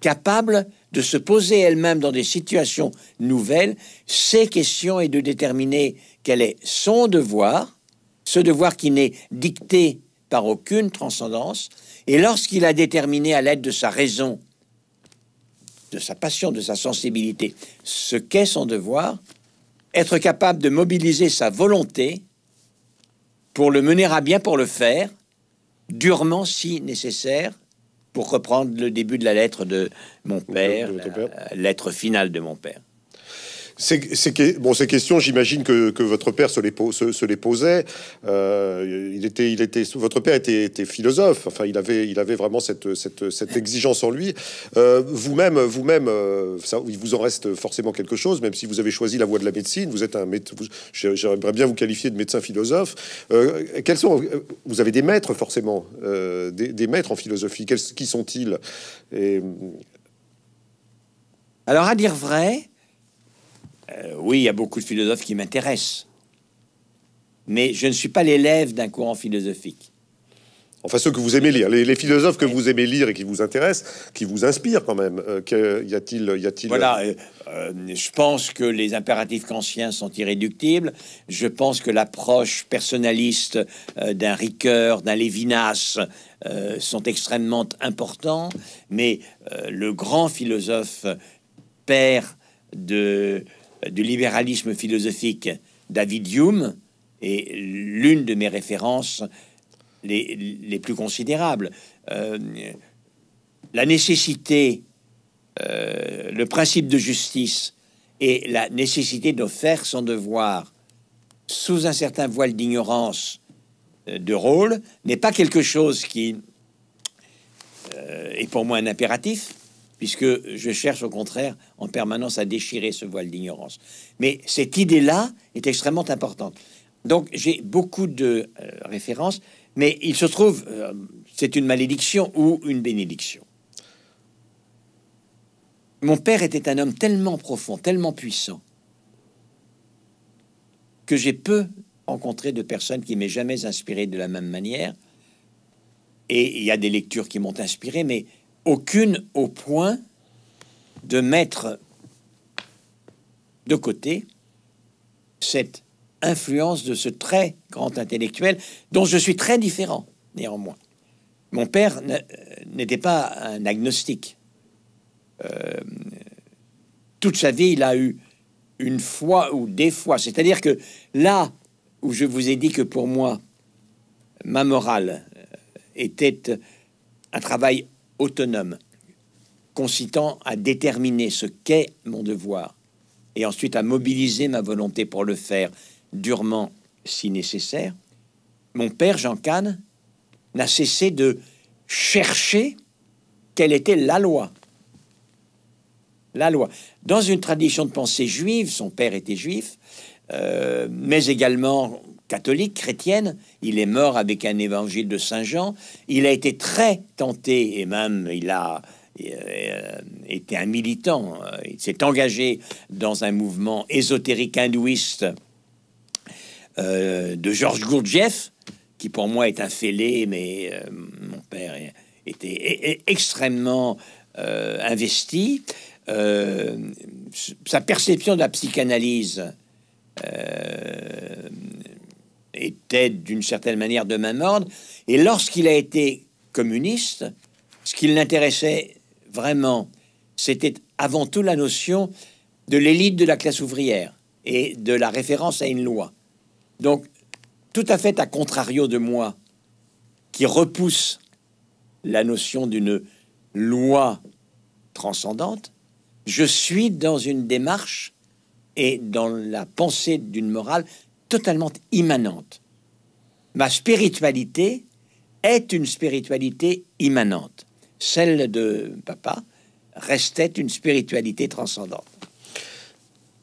capable de se poser elle-même dans des situations nouvelles ces questions et de déterminer quel est son devoir, ce devoir qui n'est dicté par aucune transcendance, et lorsqu'il a déterminé à l'aide de sa raison, de sa passion, de sa sensibilité, ce qu'est son devoir, être capable de mobiliser sa volonté pour le mener à bien, pour le faire, durement si nécessaire, pour reprendre le début de la lettre de mon père, la lettre finale de mon père. Ces questions, j'imagine que votre père se les posait. Votre père était philosophe. Enfin, il avait vraiment cette exigence en lui. Vous-même, il vous en reste forcément quelque chose, même si vous avez choisi la voie de la médecine. Vous êtes un médecin. J'aimerais bien vous qualifier de médecin philosophe. Vous avez des maîtres forcément, des maîtres en philosophie. Qui sont-ils? Alors, à dire vrai. Oui, il y a beaucoup de philosophes qui m'intéressent. Mais je ne suis pas l'élève d'un courant philosophique. enfin ceux que vous aimez lire, les philosophes que vous aimez lire et qui vous intéressent, qui vous inspirent quand même. Y a-t-il... Voilà, je pense que les impératifs kantiens sont irréductibles. Je pense que l'approche personnaliste d'un Ricoeur, d'un Lévinas sont extrêmement importants. Mais le grand philosophe père du libéralisme philosophique, David Hume, est l'une de mes références les plus considérables. La nécessité, le principe de justice et la nécessité de faire son devoir sous un certain voile d'ignorance de rôle n'est pas quelque chose qui est pour moi un impératif, puisque je cherche au contraire en permanence à déchirer ce voile d'ignorance. Mais cette idée-là est extrêmement importante. Donc j'ai beaucoup de références, mais il se trouve, c'est une malédiction ou une bénédiction. Mon père était un homme tellement profond, tellement puissant, que j'ai peu rencontré de personnes qui m'aient jamais inspiré de la même manière. Et il y a des lectures qui m'ont inspiré, mais aucune au point de mettre de côté cette influence de ce très grand intellectuel dont je suis très différent, néanmoins. Mon père n'était pas un agnostique. Toute sa vie, il a eu une foi ou des fois. C'est-à-dire que là où je vous ai dit que pour moi, ma morale était un travail autonome, consistant à déterminer ce qu'est mon devoir et ensuite à mobiliser ma volonté pour le faire durement si nécessaire, mon père, Jean Kahn, n'a cessé de chercher quelle était la loi. La loi. Dans une tradition de pensée juive, son père était juif, mais également catholique, chrétienne. Il est mort avec un évangile de Saint Jean. Il a été très tenté, et même il a été un militant. Il s'est engagé dans un mouvement ésotérique hindouiste de Georges Gurdjieff, qui pour moi est un fêlé, mais mon père était extrêmement investi. Sa perception de la psychanalyse était d'une certaine manière de même ordre. Et lorsqu'il a été communiste, ce qui l'intéressait vraiment, c'était avant tout la notion de l'élite de la classe ouvrière et de la référence à une loi. Donc, tout à fait à contrario de moi, qui repousse la notion d'une loi transcendante, je suis dans une démarche et dans la pensée d'une morale totalement immanente. Ma spiritualité est une spiritualité immanente. Celle de papa restait une spiritualité transcendante.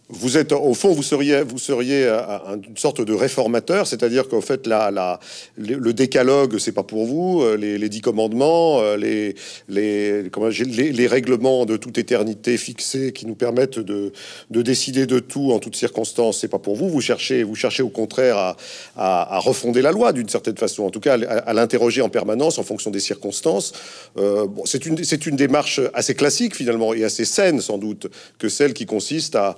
Vous êtes, au fond, vous seriez une sorte de réformateur, c'est-à-dire qu'en fait, le décalogue, c'est pas pour vous, les 10 commandements, les règlements de toute éternité fixés qui nous permettent de décider de tout en toutes circonstances, c'est pas pour vous. Vous cherchez au contraire à refonder la loi d'une certaine façon, en tout cas à l'interroger en permanence en fonction des circonstances. Bon, c'est une démarche assez classique finalement et assez saine sans doute que celle qui consiste à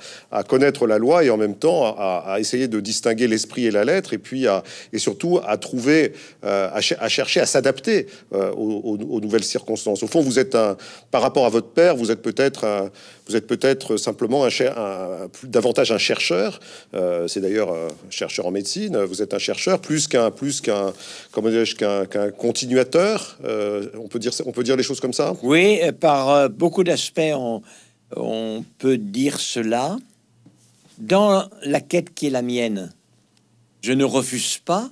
connaître la loi et en même temps à essayer de distinguer l'esprit et la lettre et puis surtout à trouver, à chercher à s'adapter aux nouvelles circonstances. Au fond, vous êtes par rapport à votre père, vous êtes peut-être simplement davantage un chercheur. C'est d'ailleurs un chercheur en médecine. Vous êtes un chercheur plus qu'un continuateur. On peut dire les choses comme ça. Oui, par beaucoup d'aspects. On peut dire cela. Dans la quête qui est la mienne, je ne refuse pas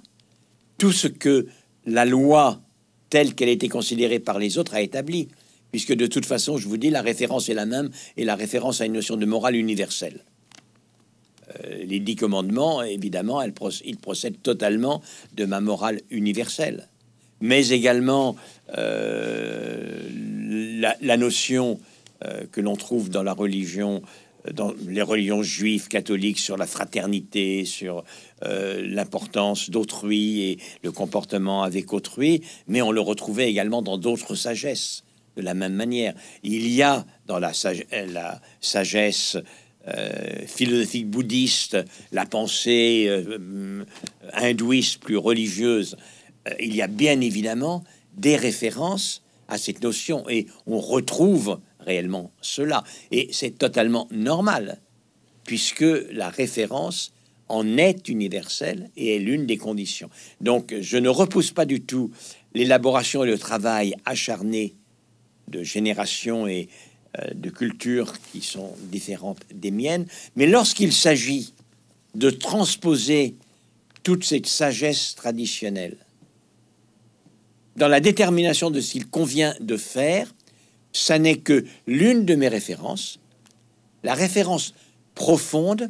tout ce que la loi telle qu'elle a été considérée par les autres a établi, puisque de toute façon, je vous dis, la référence est la même et la référence à une notion de morale universelle. Les 10 commandements, évidemment, ils procèdent totalement de ma morale universelle, mais également la notion que l'on trouve dans la religion dans les religions juives, catholiques, sur la fraternité, sur l'importance d'autrui et le comportement avec autrui, mais on le retrouvait également dans d'autres sagesses, de la même manière. Il y a dans la sagesse philosophique bouddhiste, la pensée hindouiste plus religieuse, il y a bien évidemment des références à cette notion et on retrouve réellement cela. Et c'est totalement normal puisque la référence en est universelle et est l'une des conditions. Donc je ne repousse pas du tout l'élaboration et le travail acharné de générations et de cultures qui sont différentes des miennes. Mais lorsqu'il s'agit de transposer toute cette sagesse traditionnelle dans la détermination de ce qu'il convient de faire, ça n'est que l'une de mes références. La référence profonde,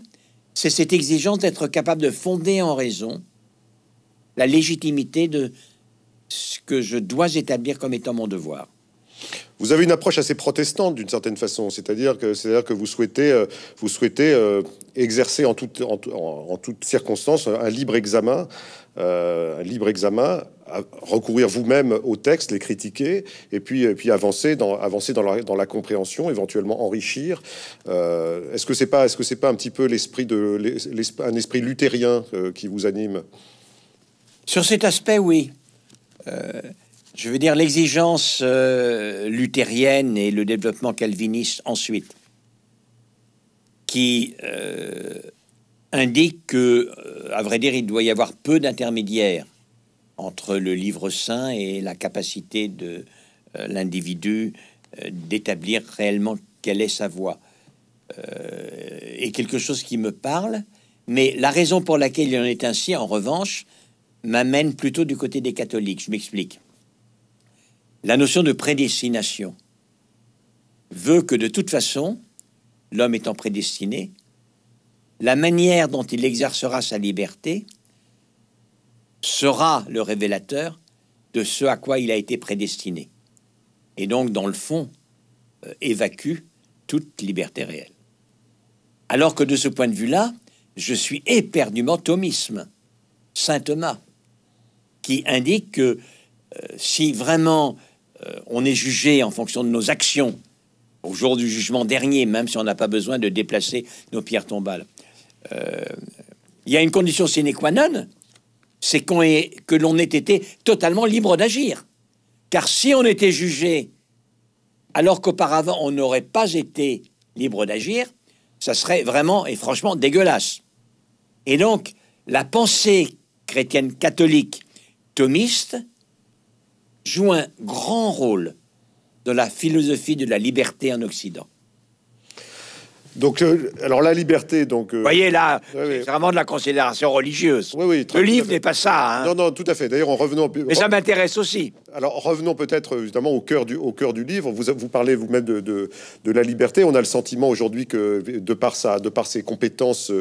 c'est cette exigence d'être capable de fonder en raison la légitimité de ce que je dois établir comme étant mon devoir. Vous avez une approche assez protestante d'une certaine façon, c'est-à-dire que vous souhaitez exercer en toutes circonstances un libre examen, recourir vous-même aux textes, les critiquer, et puis avancer dans la compréhension, éventuellement enrichir. Est-ce que c'est pas un petit peu un esprit luthérien qui vous anime? Sur cet aspect, oui. Je veux dire l'exigence luthérienne et le développement calviniste ensuite, qui indique que, à vrai dire, il doit y avoir peu d'intermédiaires entre le livre saint et la capacité de l'individu d'établir réellement quelle est sa voie. Et quelque chose qui me parle, mais la raison pour laquelle il en est ainsi, en revanche, m'amène plutôt du côté des catholiques. Je m'explique. La notion de prédestination veut que, de toute façon, l'homme étant prédestiné, la manière dont il exercera sa liberté sera le révélateur de ce à quoi il a été prédestiné. Et donc, dans le fond, évacue toute liberté réelle. Alors que, de ce point de vue-là, je suis éperdument thomiste, Saint Thomas, qui indique que si vraiment on est jugé en fonction de nos actions, au jour du jugement dernier, même si on n'a pas besoin de déplacer nos pierres tombales. Il y a une condition sine qua non, c'est que l'on ait été totalement libre d'agir. Car si on était jugé, alors qu'auparavant on n'aurait pas été libre d'agir, ça serait vraiment et franchement dégueulasse. Et donc, la pensée chrétienne catholique thomiste joue un grand rôle dans la philosophie de la liberté en Occident. Donc, alors la liberté, donc... Vous voyez, là, ouais, c'est vraiment de la considération religieuse. Oui, oui, le livre n'est pas ça. Hein. Non, non, tout à fait. D'ailleurs, en revenant... Mais ça m'intéresse aussi. Alors, revenons peut-être, évidemment, au cœur du livre. Vous parlez vous-même de la liberté. On a le sentiment aujourd'hui que, de par ses compétences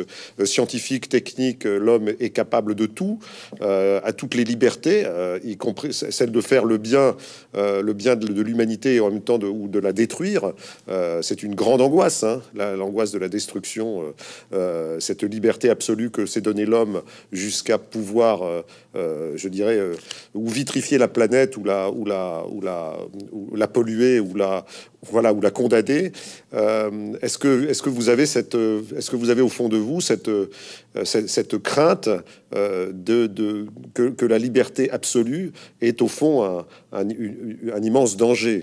scientifiques, techniques, l'homme est capable de tout, à toutes les libertés, y compris celle de faire le bien de l'humanité et en même temps ou de la détruire. C'est une grande angoisse, hein, l'angoisse de la destruction, cette liberté absolue que s'est donnée l'homme jusqu'à pouvoir, je dirais, ou vitrifier la planète, ou la polluer, ou la condamner. Est-ce que vous avez au fond de vous cette crainte que la liberté absolue est au fond un immense danger?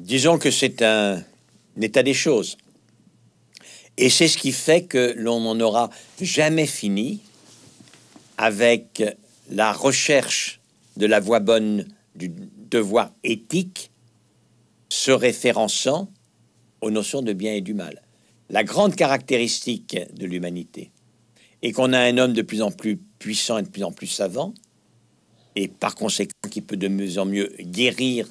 Disons que c'est un état des choses. Et c'est ce qui fait que l'on n'en aura jamais fini avec la recherche de la voie bonne du devoir éthique se référençant aux notions de bien et du mal. La grande caractéristique de l'humanité est qu'on a un homme de plus en plus puissant et de plus en plus savant, et par conséquent qui peut de mieux en mieux guérir,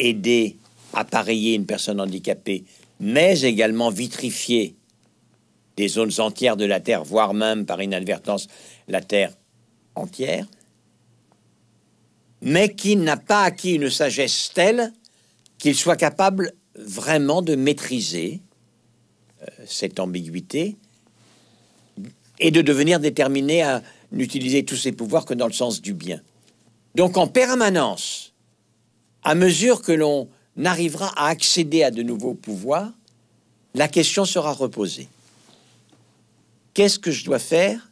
aider, appareiller une personne handicapée, mais également vitrifier des zones entières de la Terre, voire même par inadvertance la Terre entière, mais qui n'a pas acquis une sagesse telle qu'il soit capable vraiment de maîtriser cette ambiguïté et de devenir déterminé à n'utiliser tous ses pouvoirs que dans le sens du bien. Donc en permanence, à mesure que l'on arrivera à accéder à de nouveaux pouvoirs, la question sera reposée. Qu'est-ce que je dois faire?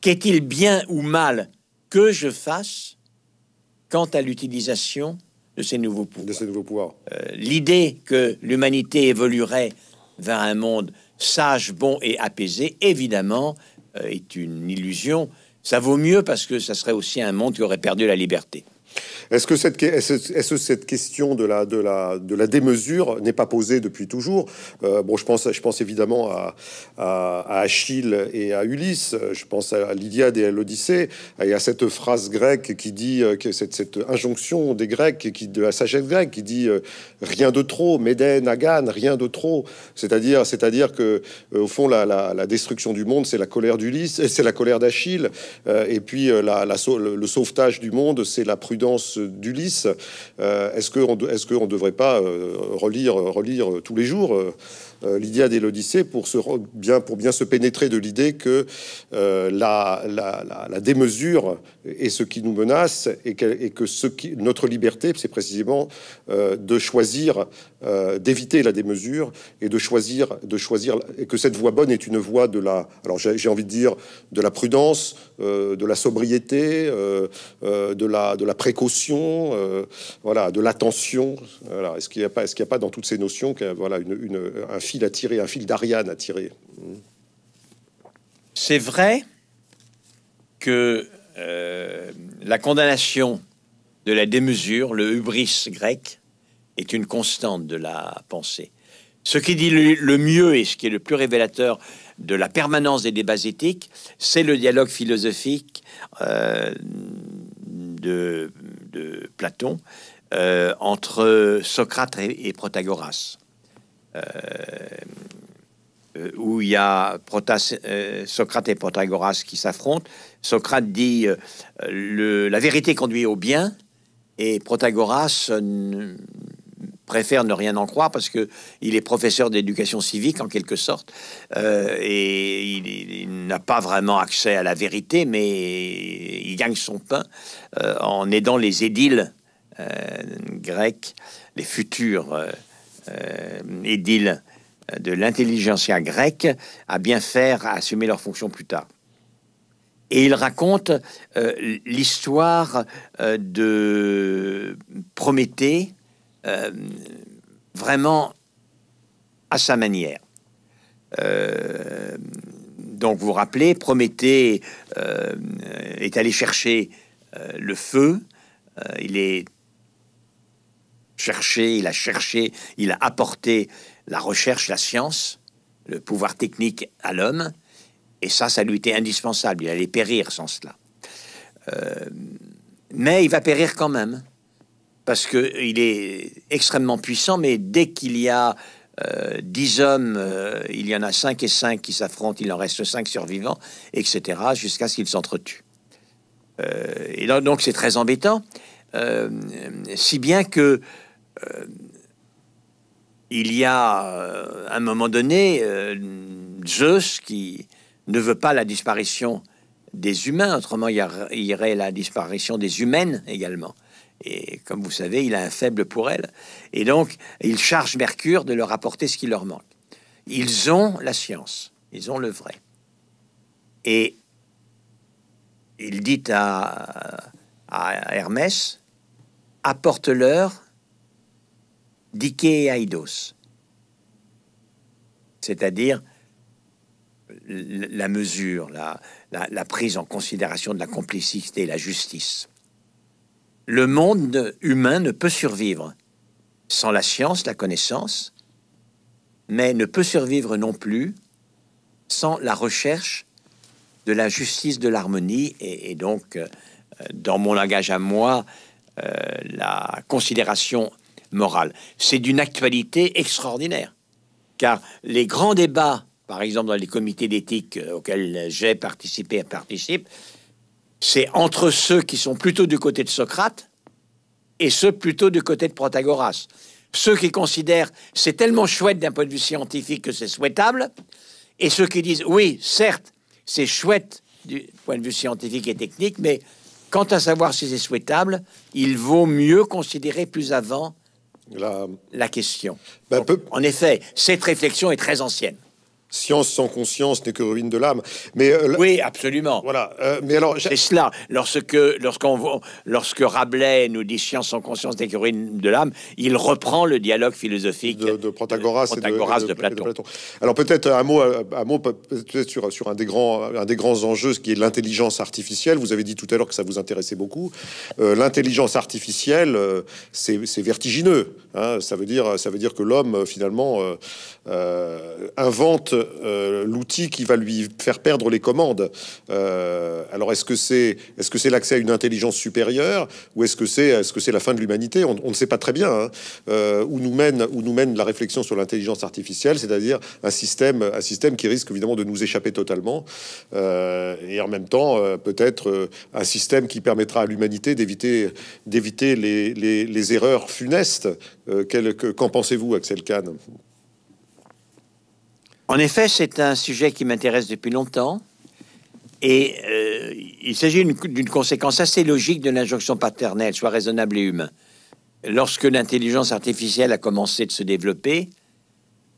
Qu'est-il bien ou mal que je fasse quant à l'utilisation de ces nouveaux pouvoirs? L'idée que l'humanité évoluerait vers un monde sage, bon et apaisé, évidemment, est une illusion. Ça vaut mieux parce que ça serait aussi un monde qui aurait perdu la liberté. Est-ce que cette question de la démesure n'est pas posée depuis toujours? Bon, je pense évidemment à Achille et à Ulysse, je pense à l'Iliade et à l'Odyssée, et à cette phrase grecque qui dit, cette injonction des Grecs, de la sagesse grecque, qui dit « rien de trop, Médène, Agane, rien de trop », c'est-à-dire que, au fond, la destruction du monde, c'est la colère d'Ulysse, c'est la colère d'Achille, et puis le sauvetage du monde, c'est la prudence d'Ulysse. Est-ce qu'on ne devrait pas relire tous les jours l'Iliade et l'Odyssée pour bien se pénétrer de l'idée que la démesure est ce qui nous menace et que notre liberté, c'est précisément de choisir, d'éviter la démesure et de choisir, et que cette voie bonne est une voie de la, alors j'ai envie de dire, de la prudence, de la sobriété, de la précaution, voilà, de l'attention. Voilà. Est-ce qu'il n'y a pas dans toutes ces notions voilà, un fil à tirer, un fil d'Ariane à tirer? C'est vrai que la condamnation de la démesure, le hubris grec, est une constante de la pensée. Ce qui dit le mieux et ce qui est le plus révélateur de la permanence des débats éthiques, c'est le dialogue philosophique de Platon entre Socrate et Protagoras, où il y a Socrate et Protagoras qui s'affrontent. Socrate dit la vérité conduit au bien, et Protagoras préfère ne rien en croire parce que il est professeur d'éducation civique en quelque sorte, et il n'a pas vraiment accès à la vérité, mais il gagne son pain en aidant les édiles grecs, les futurs édiles de l'intelligentsia grecque, à bien faire, à assumer leurs fonctions plus tard. Et il raconte l'histoire de Prométhée vraiment à sa manière. Donc vous vous rappelez, Prométhée est allé chercher le feu, il a cherché, il a apporté la recherche, la science, le pouvoir technique à l'homme, et ça lui était indispensable, il allait périr sans cela. Mais il va périr quand même, parce qu'il est extrêmement puissant, mais dès qu'il y a 10 hommes, il y en a 5 et 5 qui s'affrontent, il en reste 5 survivants, etc., jusqu'à ce qu'ils s'entretuent. Et donc c'est très embêtant, si bien que il y a à un moment donné Zeus qui ne veut pas la disparition des humains, autrement il y aurait la disparition des humaines également. Et comme vous savez, il a un faible pour elles. Et donc, il charge Mercure de leur apporter ce qui leur manque. Ils ont la science, ils ont le vrai. Et il dit à Hermès, apporte-leur Dike et Aidos. C'est-à-dire la mesure, la prise en considération de la complicité et la justice. Le monde humain ne peut survivre sans la science, la connaissance, mais ne peut survivre non plus sans la recherche de la justice, de l'harmonie, et donc, dans mon langage à moi, la considération morale. C'est d'une actualité extraordinaire, car les grands débats, par exemple dans les comités d'éthique auxquels j'ai participé et participe, c'est entre ceux qui sont plutôt du côté de Socrate et ceux plutôt du côté de Protagoras. ceux qui considèrent c'est tellement chouette d'un point de vue scientifique que c'est souhaitable, et ceux qui disent oui, certes, c'est chouette du point de vue scientifique et technique, mais quant à savoir si c'est souhaitable, il vaut mieux considérer plus avant la question. Ben, en effet, cette réflexion est très ancienne. Science sans conscience n'est que ruine de l'âme. Mais oui, absolument. Voilà. Mais alors, c'est cela. Lorsque Rabelais nous dit science sans conscience n'est que ruine de l'âme, il reprend le dialogue philosophique de Protagoras et de Platon. Alors peut-être un mot peut-être sur un des grands enjeux, ce qui est l'intelligence artificielle. Vous avez dit tout à l'heure que ça vous intéressait beaucoup. L'intelligence artificielle, c'est vertigineux. Hein. Ça veut dire que l'homme finalement invente l'outil qui va lui faire perdre les commandes. Alors est-ce que c'est l'accès à une intelligence supérieure, ou est-ce que c'est la fin de l'humanité? On ne sait pas très bien, hein. Où nous mène la réflexion sur l'intelligence artificielle, c'est-à-dire un système qui risque évidemment de nous échapper totalement, et en même temps peut-être un système qui permettra à l'humanité d'éviter les erreurs funestes. Qu'en pensez-vous, Axel Kahn? En effet, c'est un sujet qui m'intéresse depuis longtemps, et il s'agit d'une conséquence assez logique de l'injonction paternelle, soit raisonnable et humain. Lorsque l'intelligence artificielle a commencé de se développer,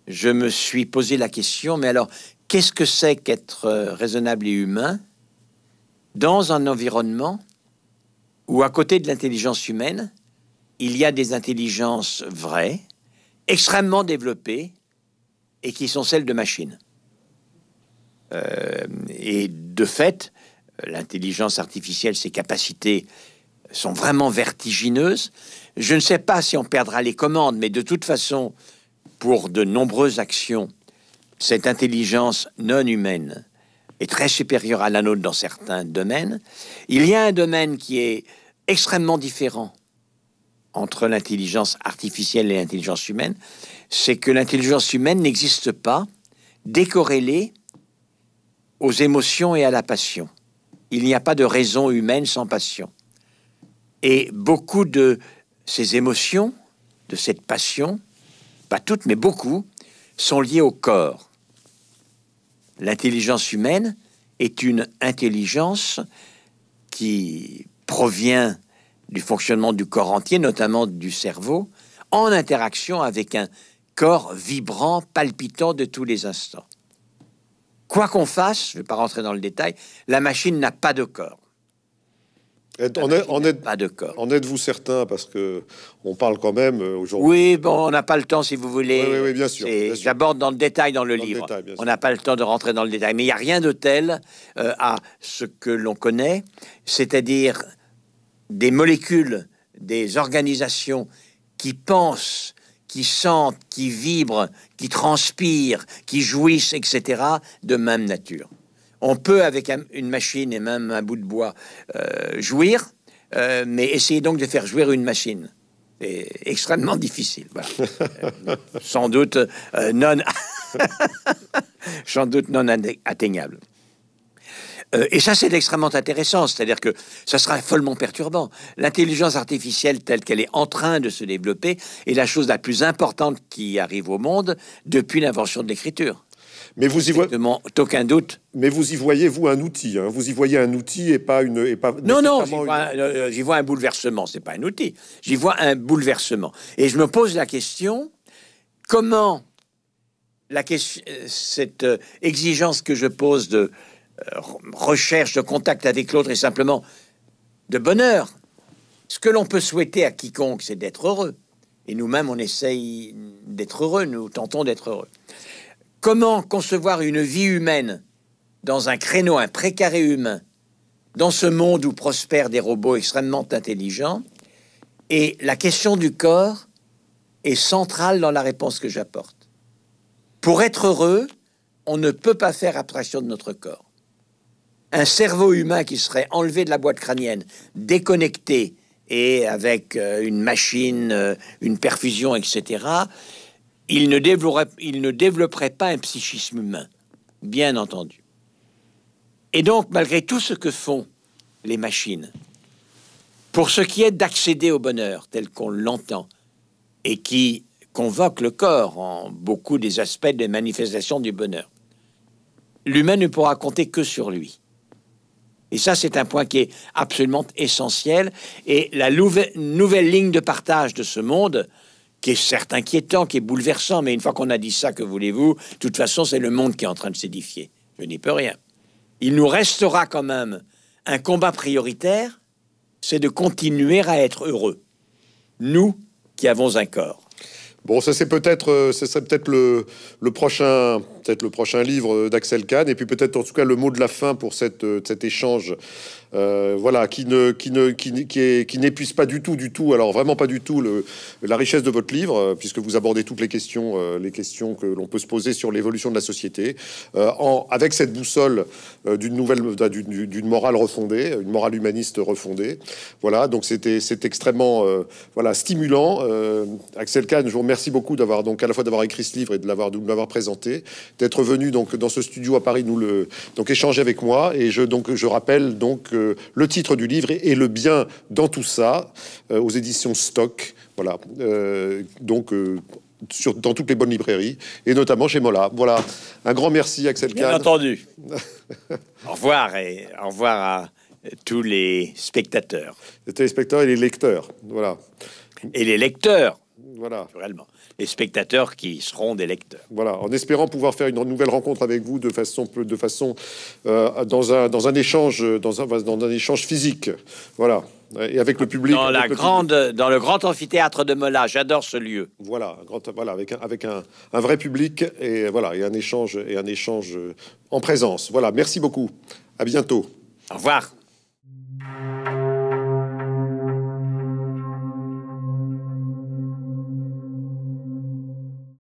je me suis posé la question, mais alors, qu'est-ce que c'est qu'être raisonnable et humain dans un environnement où, à côté de l'intelligence humaine, il y a des intelligences vraies, extrêmement développées, et qui sont celles de machines. Et de fait, l'intelligence artificielle, ses capacités sont vraiment vertigineuses. Je ne sais pas si on perdra les commandes, mais de toute façon, pour de nombreuses actions, cette intelligence non humaine est très supérieure à la nôtre dans certains domaines. Il y a un domaine qui est extrêmement différent entre l'intelligence artificielle et l'intelligence humaine, c'est que l'intelligence humaine n'existe pas décorrélée aux émotions et à la passion. Il n'y a pas de raison humaine sans passion. Et beaucoup de ces émotions, de cette passion, pas toutes, mais beaucoup, sont liées au corps. L'intelligence humaine est une intelligence qui provient du fonctionnement du corps entier, notamment du cerveau, en interaction avec un corps vibrant, palpitant de tous les instants. Quoi qu'on fasse, je ne vais pas rentrer dans le détail, la machine n'a pas de corps. En êtes-vous certain? Parce que on parle quand même aujourd'hui. Oui, bon, on n'a pas le temps, si vous voulez. Oui, bien sûr. J'aborde dans le détail dans le livre. On n'a pas le temps de rentrer dans le détail. Mais il n'y a rien de tel à ce que l'on connaît, c'est-à-dire des molécules, des organisations qui pensent, qui sentent, qui vibrent, qui transpirent, qui jouissent, etc., de même nature. On peut, avec une machine et même un bout de bois, jouir, mais essayez donc de faire jouir une machine. C'est extrêmement difficile. Voilà. Sans doute non atteignable. Et ça, c'est extrêmement intéressant, c'est-à-dire que ça sera follement perturbant. L'intelligence artificielle telle qu'elle est en train de se développer est la chose la plus importante qui arrive au monde depuis l'invention de l'écriture. Mais vous y voyez, aucun doute. Mais vous y voyez, vous, un outil. Hein. Vous y voyez un outil et pas une. Et pas non, j'y vois un bouleversement. C'est pas un outil. J'y vois un bouleversement. Et je me pose la question comment cette exigence que je pose de recherche de contact avec l'autre est simplement de bonheur. Ce que l'on peut souhaiter à quiconque, c'est d'être heureux. Et nous-mêmes, on essaye d'être heureux, nous tentons d'être heureux. Comment concevoir une vie humaine dans un créneau, un précaré humain, dans ce monde où prospèrent des robots extrêmement intelligents? Et la question du corps est centrale dans la réponse que j'apporte. Pour être heureux, on ne peut pas faire abstraction de notre corps. Un cerveau humain qui serait enlevé de la boîte crânienne, déconnecté, et avec une machine, une perfusion, etc., il ne développerait pas un psychisme humain, bien entendu. Et donc, malgré tout ce que font les machines, pour ce qui est d'accéder au bonheur tel qu'on l'entend, et qui convoque le corps en beaucoup des aspects des manifestations du bonheur. L'humain ne pourra compter que sur lui. Et ça, c'est un point qui est absolument essentiel. Et la nouvelle ligne de partage de ce monde, qui est certes inquiétant, qui est bouleversant, mais une fois qu'on a dit ça, que voulez-vous? De toute façon, c'est le monde qui est en train de s'édifier. Je n'y peux rien. Il nous restera quand même un combat prioritaire, c'est de continuer à être heureux. Nous, qui avons un corps. Bon, ça c'est peut-être, ça serait peut-être le prochain livre d'Axel Kahn, et puis peut-être en tout cas le mot de la fin pour cet échange, voilà, qui n'épuise pas du tout, alors vraiment pas du tout la richesse de votre livre, puisque vous abordez toutes les questions que l'on peut se poser sur l'évolution de la société, avec cette boussole d'une morale refondée, une morale humaniste refondée. Voilà, donc c'est extrêmement voilà, stimulant. Axel Kahn, je vous remercie beaucoup d'avoir donc à la fois d'avoir écrit ce livre et de l'avoir présenté, d'être venu donc dans ce studio à Paris échanger avec moi, et je rappelle donc le titre du livre est « Et le bien dans tout ça » aux éditions Stock, voilà, dans toutes les bonnes librairies et notamment chez Mollat. Voilà, un grand merci Axel Kahn. Bien entendu. Au revoir et au revoir à tous les spectateurs. Les téléspectateurs et les lecteurs, voilà. Et les lecteurs. Voilà. Naturellement. Les spectateurs qui seront des lecteurs. Voilà, en espérant pouvoir faire une nouvelle rencontre avec vous dans un échange physique. Voilà. Et avec le public. Dans le grand amphithéâtre de Mollat, j'adore ce lieu. Voilà, avec un vrai public et voilà, et un échange en présence. Voilà, merci beaucoup. À bientôt. Au revoir.